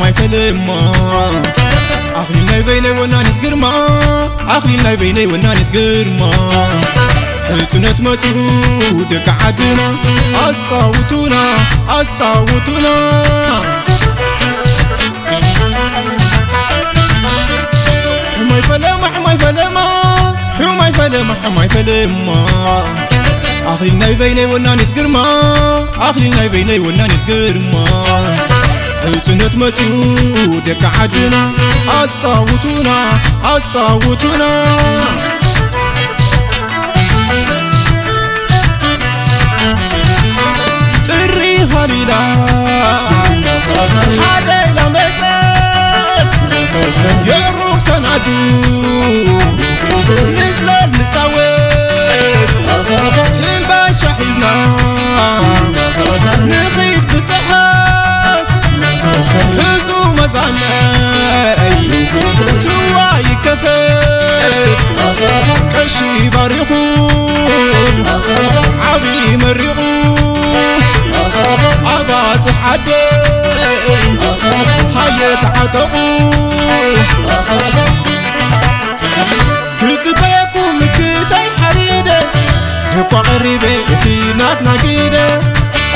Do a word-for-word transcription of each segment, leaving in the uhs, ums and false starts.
ما يكلمه عقلي لا يبيني وانا نتقرما عقلي لا يبيني وانا نتقرما حيتنا تمتهودك عدنا اتصاوتونا اتصاوتونا حماي فلما حماي فلما حماي فلما حماي فلما عقلي لا يبيني وانا نتقرما عقلي لا يبيني وانا نتقرما حيتنا تمتهودك عدنا اتصاوتونا اتصاوتونا هاليلا هاليلا ميتات يا روح سنعدو نزلت نتاويت للباشا حيزنا نغيب بتحات هزو مزعناي سواي كفيت كشي بريحون عبي مريحون عباس حدين حياة عطبون كنت بيكون مكتاي حريدة يبقى غريبة اتينات نقيدة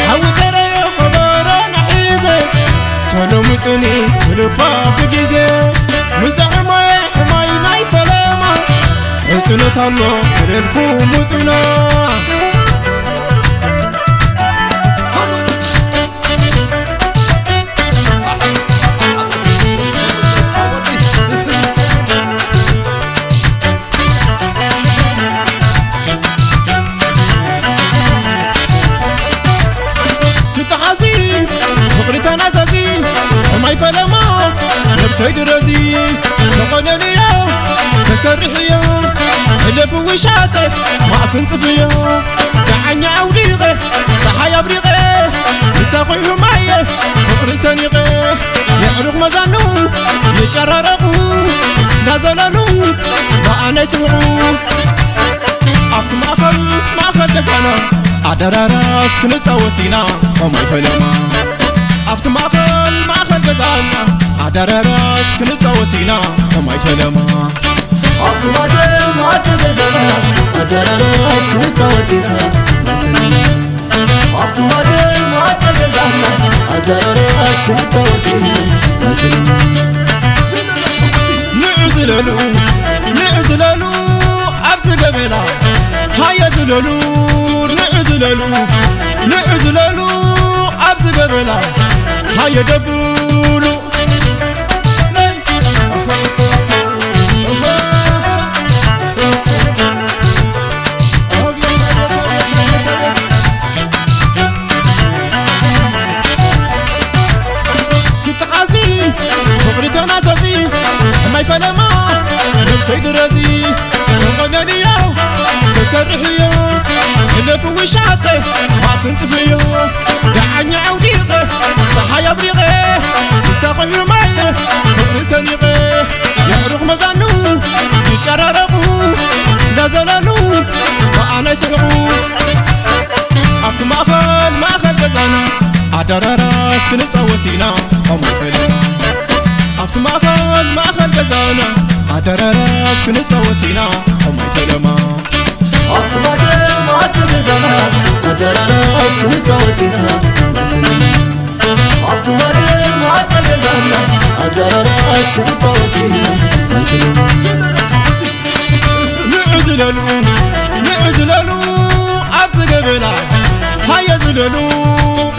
حاو ترى يا خبارة نحيزة تلو مسني تلو باب جيزة مسعمة يا حماينا يفلامة حسنة الله ربكم مسنة تقرزي تقنني يا تسرحي يا ألف وشاتي ما سنصفي يا دعني عوريغي صحايا بريغي يسافي همايا تقرسني غي يعرق مزانو يجرر أبو نازلانو ما أنا سوعو أفت ما أخل ما أخل تسانا أدار راسك نساوتينا وماي فلما أفت ما أخل ما أخل تسانا عدار راس كنت صوتينا وما يفلما عبد ما دل ما تزلزلنا عدار راس كنت صوتينا عبد ما دل ما تزلزلنا عدار راس كنت صوتينا نعزللو نعزللو عبد قبلا هيا زللو نعزللو نعزللو عبد قبلا هيا دبولو فلما نسيد رزي تغنني يا تسرحي يا اللف وشعتي ما سنتفي يا دعني عوديغي صحايا بريغي يساقي يماي تغنسني غي يعرق مزانو يجرربو نازلانو وأنا سعو أفت ما أخل ما أخل جزانا عدار راس كل صوتينا وما فلما عبد ما خل ما خل جزانا عدار راس كنت صوتينا وما يفلما عبد ما دل ما تزلزلنا عدار راس كنت صوتينا عبد ما دل ما تزلزلنا عدار راس كنت صوتينا نعزللو نعزللو عبد قبلا هيا زللو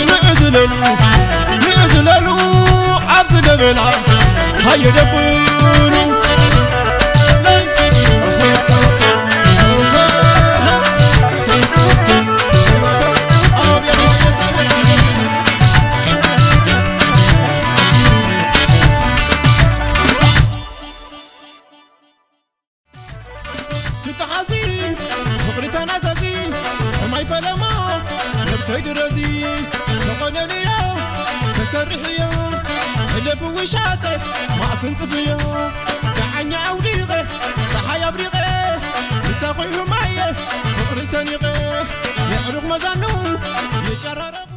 نعزللو نعزللو عبد قبلا هيا دبولو سكت حزين فقرت انا زازين وما يفلما نبسيد رزي تقنني يا تسرحي يا اللف وشاتي ما سنصفي يا دعني عوديغي صحايا بريغي يساقي همايا فقرسني غي يعرق مزانو يجرر